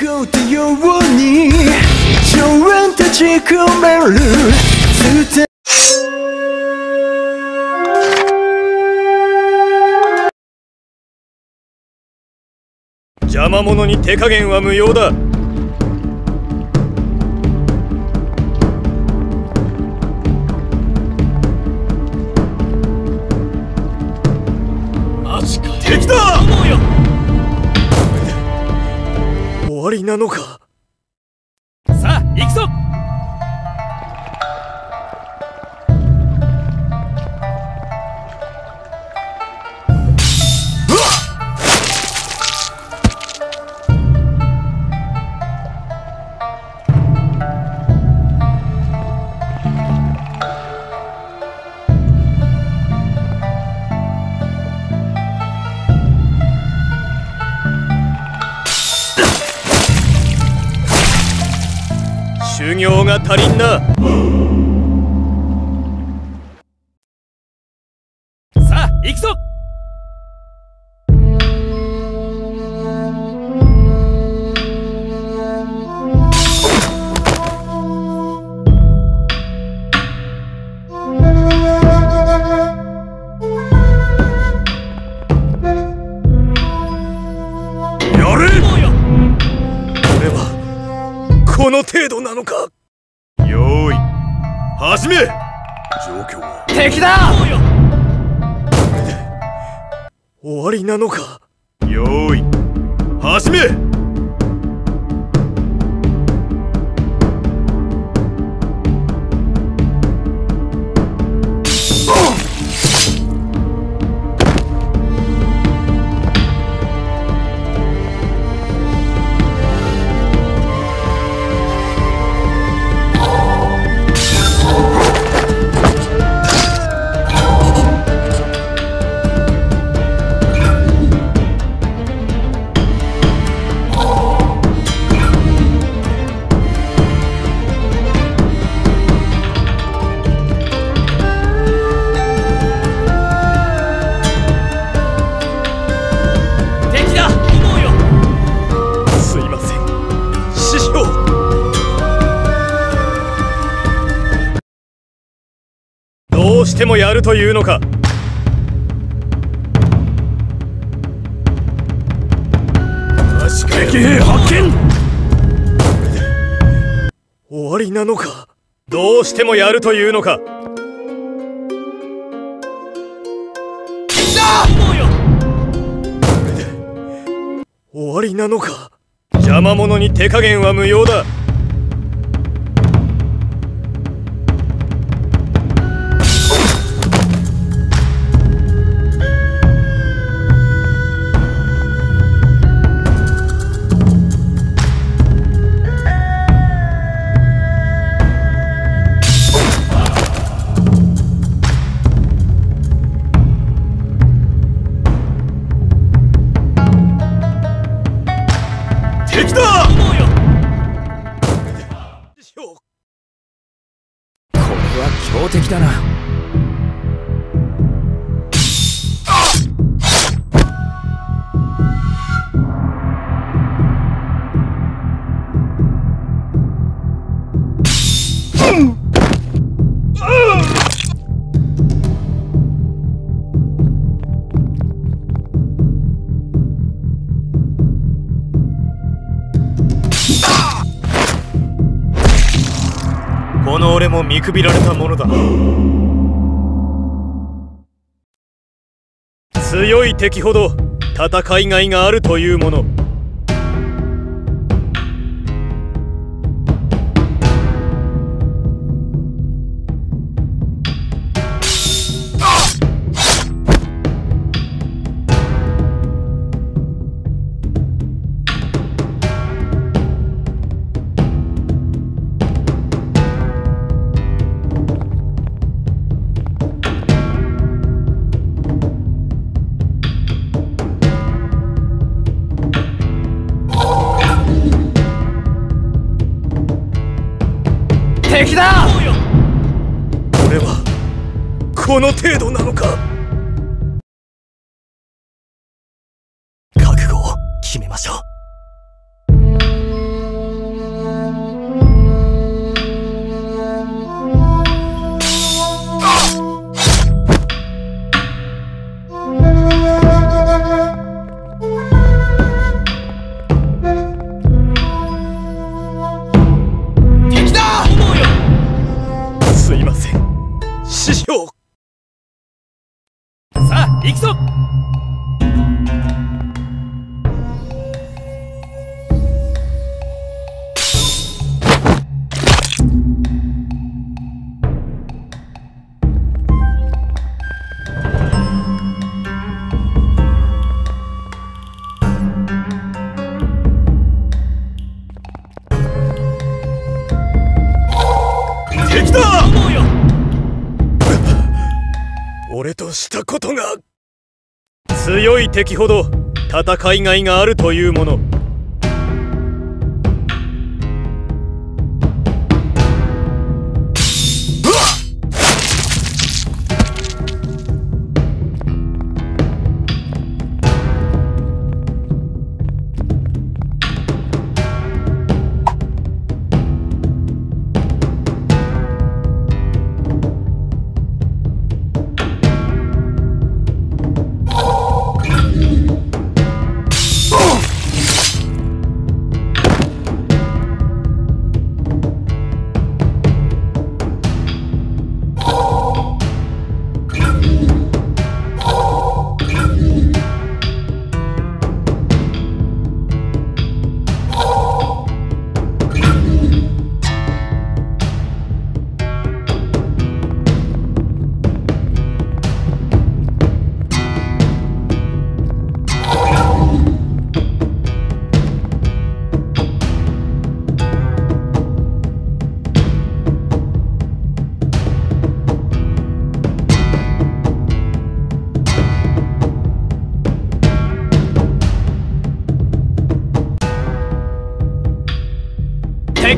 ごったように常連たち込める伝え邪魔者に手加減は無用だ。マジか。敵だ。終わりなのか。さあ行くぞ。修行が足りんな。さあ行くぞ。やれ。俺はこの程度なのか。よーい、始め。状況は敵だ。これで終わりなのか。よーい、始め。どうしてもやるというのか。敵兵発見。終わりなのか。どうしてもやるというのか。終わりなのか。邪魔者に手加減は無用だ。強敵だな。この俺も見くびられたものだ。強い敵ほど戦いがいがあるというもの。敵だ。俺はこの程度なのか。覚悟を決めましょう。行くぞ。俺としたことが。強い敵ほど戦いがいがあるというもの。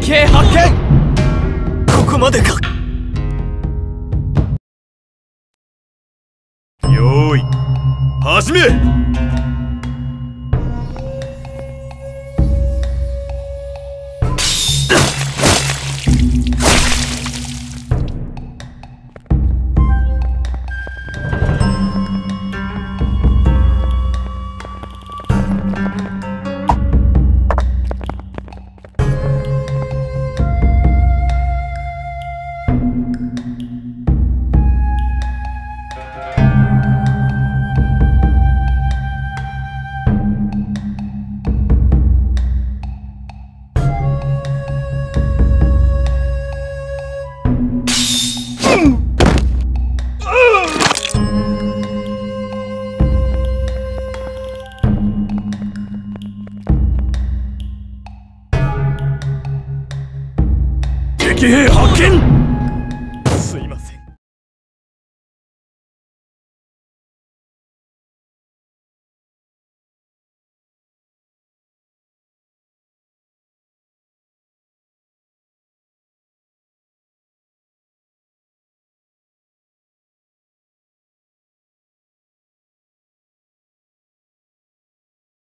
発見。ここまでか。よーい始め。発見。